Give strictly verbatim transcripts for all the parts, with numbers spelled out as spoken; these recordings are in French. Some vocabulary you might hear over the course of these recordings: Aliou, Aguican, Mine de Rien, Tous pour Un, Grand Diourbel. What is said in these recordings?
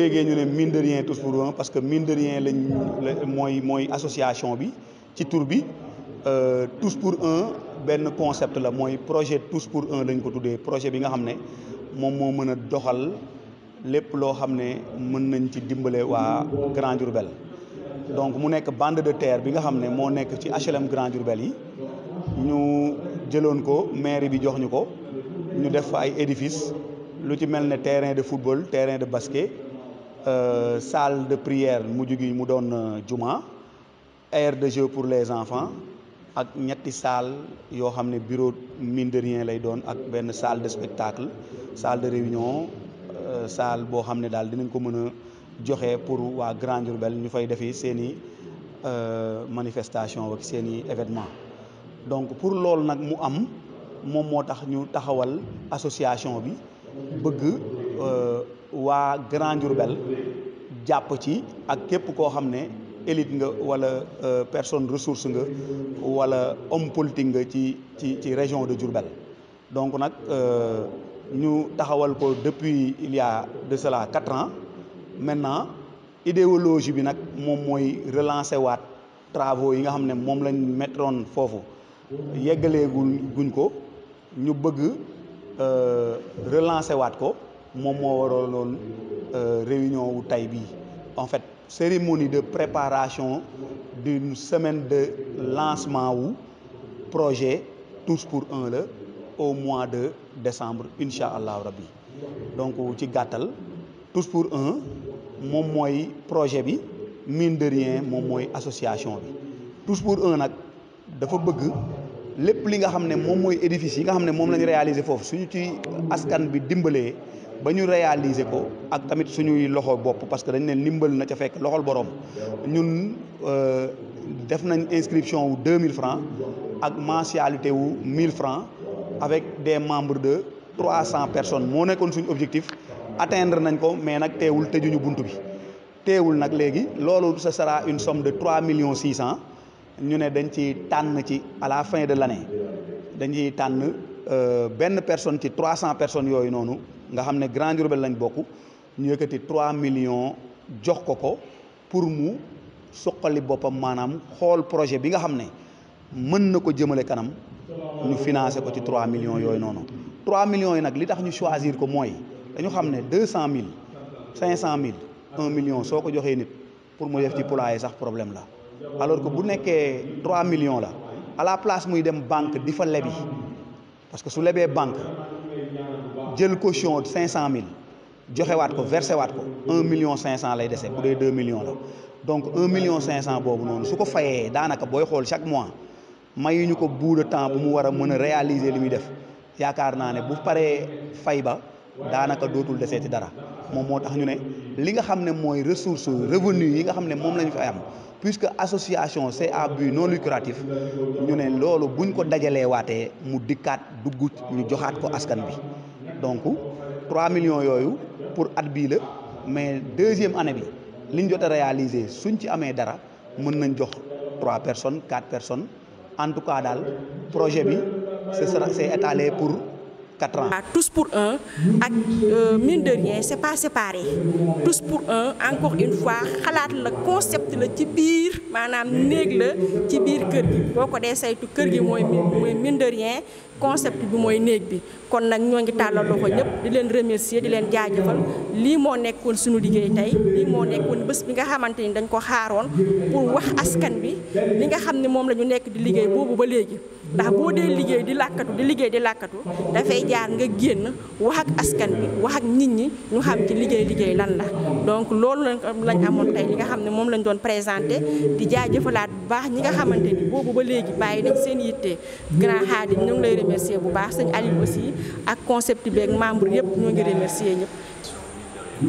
déggee ñu ne mine de rien tous pour un parce que mine de rien lañ mooy mooy association bi ci tur bi tous pour un benn concept la mooy projet tous pour un lañ ko tuddee projet bi nga xam ne moom moo mën a doxal lépp loo xam ne mën nañ ci dimbale waa Grand Diourbel. Donc mu nekk bande de terre bi nga xam ne moo nekk ci H L M Grand Diourbel yi ñu jëloon ko mairie bi jox ñu ko ñu def fa ay édifices. lu ci mel ne terrain de football terrain de basket euh, salle de prière mujj gi mu doon juma aire de jeu pour les enfants ak ñetti salle yoo xam ne bureau mine de rien lay doon ak benn salle de spectacle salle de réunion euh, salle boo xam ne daal dinañ ko mën a joxe pour waa Grand Diourbel ñu fay defi seeni euh, manifestation ak seeni événement donc pour loolu nag mu am moom moo tax ñu taxawal association bi bëgg waa Grand Diourbel jàpp ci ak képp koo xam ne élite nga wala personne ressource nga wala homme politique nga ci ci ci région de Diourbel donc nag ñu taxawal ko depuis il y a de cela quatre ans maintenant idéologie bi nag moom mooy relancer waat travaux yi nga xam ne moom lañ mettroon foofu yeggaleegul guñ ko ñu bëgg Euh, relancer waat ko moom moo waraloon euh, réunion wu tey bii en fait cérémonie de préparation d'une semaine de lancement wu projet tous pour un la au mois de décembre incha allahu rabbi donc ci gàttal tous pour un moom mooy projet bi mine de rien moom mooy association bi tous pour un nag dafa bëgg. lépp li nga xam ne moom mooy édifice yi nga xam ne moom la ñu réaliser foofu suñu ci askan bi dimbalee ba ñu réaliser ko ak tamit suñuy loxo bopp parce que dañ ne ndimbal na ca fekk loxol borom ñun def nañ inscription wu deux mille francs ak mensualité wu mille francs avec des membres de trois cents personnes moo nekkoon suñu objectif atteindre nañ ko mais nag teewul tëjuñu bunt bi teewul nag léegi loolu ce sera une somme de trois millions six cents. ñu ne dañ ci tànn ci à la fin de l'année dañ ciy tànn benn personne ci trois cents personnes yooyu noonu nga xam ne Grand Diourbel lañ bokk ñu yëkkati trois millions jox ko ko pour mu suqali boppam maanaam xool projet bi nga xam ne mën na ko jëmale kanam ñu financer ko ci trois millions yooyu noonu trois millions yi nag li tax ñu choisir ko mooy dañu xam ne deux cent mille cinq cent mille un million soo ko joxee nit pour mu def ci poulailler sax problème la alors que bu nekkee trois millions la à la place muy dem banque di fa lebi parce que su lebee banque jël caution cinq cent mille joxewaat ko versé waat ko un million cinq cent lay dese bu dee deux millions la donc un million cinq cent boobu noonu su ko fayee daanaka booy xool chaque mois mayuñu ko bout de temps bu mu war a mën a réaliser li muy def yaakaar naa ne bu paree fay ba daanaka dootul desee ci dara moom moo tax ñu ne li nga xam ne mooy ressource revenu yi nga xam ne moom lañu fay am puisque association c'est à but non lucratif ñu ne loolu buñ ko dajalee waatee mu dikkaat dugg ñu joxaat ko askan bi donc trois millions yooyu pour at bii la mais deuxième année bi liñ jot a réaliser suñ ci amee dara mën nañ jox trois personnes quatre personnes en tout cas daal projet bi ce sera c'est étalé pour quatre ans. Tous pour un ak euh, mine de rien c'est pas séparé tous pour un encore une fois xalaat la concept la ci biir maanaam néeg la ci biir kër gi boo ko dee saytu kër gi mooy mooy mine de rien concept bi mooy néeg bi kon nag ñoo ngi tàllal loxo ñëpp di leen remercier di leen jaajëfal lii moo nekkoon suñu liggéey tey lii moo nekkoon bés bi nga xamante ni dañ ko xaaroon pour wax askan bi li nga xam ne moom la ñu nekk di liggéey boobu ba léegi ndax boo dee liggéey di làkkatu di liggéey di làkkatu dafay jaar nga génn wax ak askan bi wax ak nit ñi ñu xam ci liggéey liggéey lan la donc loolu lañ amoon tey li nga xam ne moom lañ doon présenté di jaajëfalaat bu baax ñi nga xamante ni boobu ba léegi bàyyi nañ seen yitte grand xaadi ñu ngi lay remercier bu baax sëñ Aliou aussi ak concept bi ak membre yëpp ñoo ngi remercier ñëpp. Je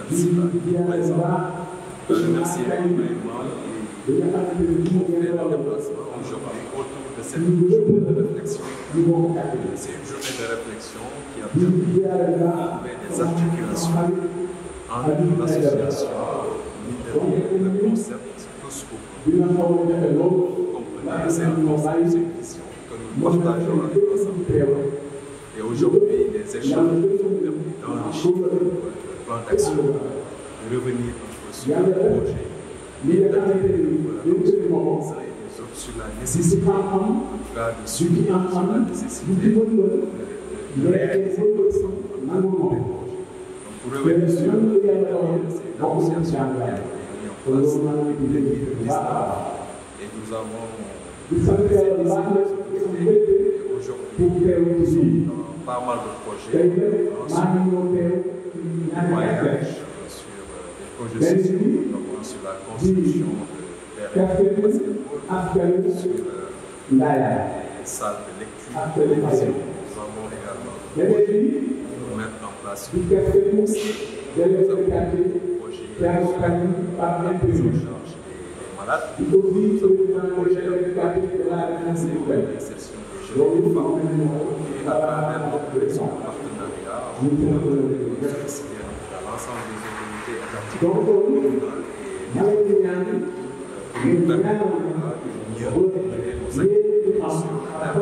remercie également qui ont fait leur déplacement aujourd'hui autour de cette journée de réflexion. C'est une journée de réflexion qui a permis de trouver des articulations entre l'association Mine de Rien et le concept tous pour un. Vous comprenez, c'est un concept, c'est une vision. partageons avec ensemble. Et aujourd'hui, les échanges d'enrichir le plan d'action, de revenir sur le projet, d'attirer de nouveau la conscience et les autres sur la nécessité, en cas de subir sur la nécessité de réaliser ensemble le projet. Donc, pour revenir sur ces négociations, nous avons mis en place une équipe d'État et nous avons fait ces décisions. Aujourd'hui, nous avons pas mal de projets, un voyage sur des projets sociaux, notamment sur la construction de terrains de basketball, sur les salles de lecture. Nous avons également mettre en place une conférence. Nous avons un projet de prise en charge des malades. Nous avons un projet de la réinsertion. Et à travers notre direction de partenariat, nous pouvons bénéficier à l'ensemble des autorités et nous permettre de mieux mener nos activités sur la terre. C'est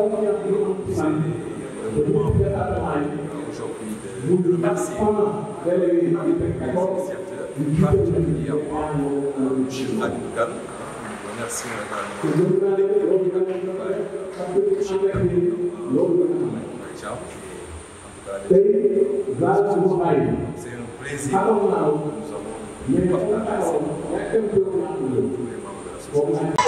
le moment aujourd'hui de remercier les initiateurs, particulièrement le chef Aguican. Merci madame. C'est un plaisir que nous avons partagé ces moments avec tous les membres de la société.